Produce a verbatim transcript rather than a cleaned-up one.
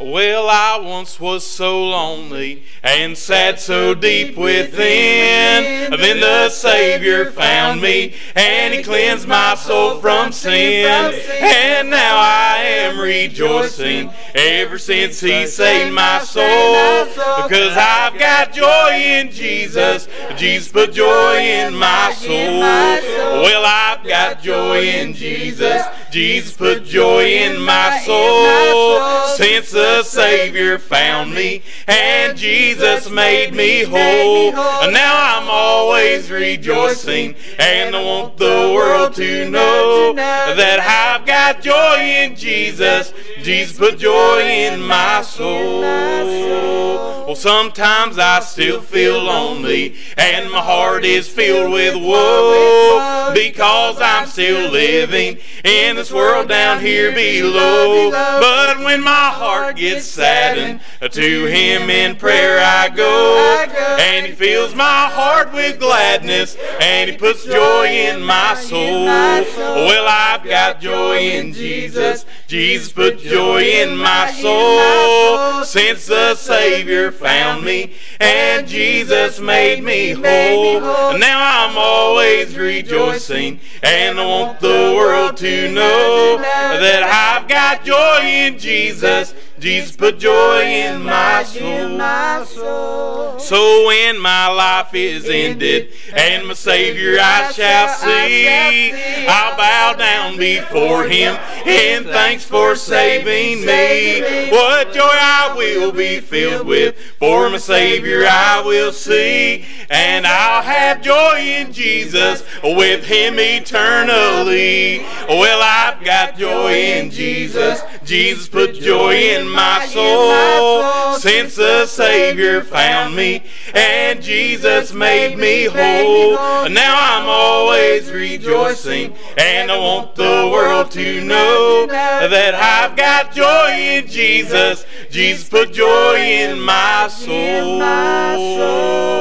Well, I once was so lonely and sad so deep within. Then the Savior found me and He cleansed my soul from sin. And now I am rejoicing ever since He saved my soul, because I've got joy in Jesus. Jesus put joy in my soul. Well, I've got joy in Jesus. Jesus put joy in my soul. Since the The Savior found me and Jesus made me whole, and now I'm always rejoicing and I want the world to know that I've got joy in Jesus. Jesus put joy in my soul. Well, sometimes I still feel lonely and my heart is filled with woe, because I'm still living in this world down here below. But when my heart gets saddened, to Him in prayer I go, and He fills my heart with gladness and He puts joy in my soul. Well, I've got joy in Jesus. Jesus put joy in my soul. Since the Savior found me and Jesus made me whole, now I'm always rejoicing and I want the world to know that I've got joy in Jesus. Jesus put joy in my soul. So when my life is ended and my Savior I shall see, I'll bow down before Him in thanks for saving me. What joy I will be filled with, for my Savior I will see, and I'll have joy in Jesus with Him eternally. Well, I've got joy in Jesus. Jesus put joy in my soul. Since the Savior found me and Jesus made me whole, now I'm always rejoicing and I want the world to know that I've got joy in Jesus. Jesus put joy in my soul.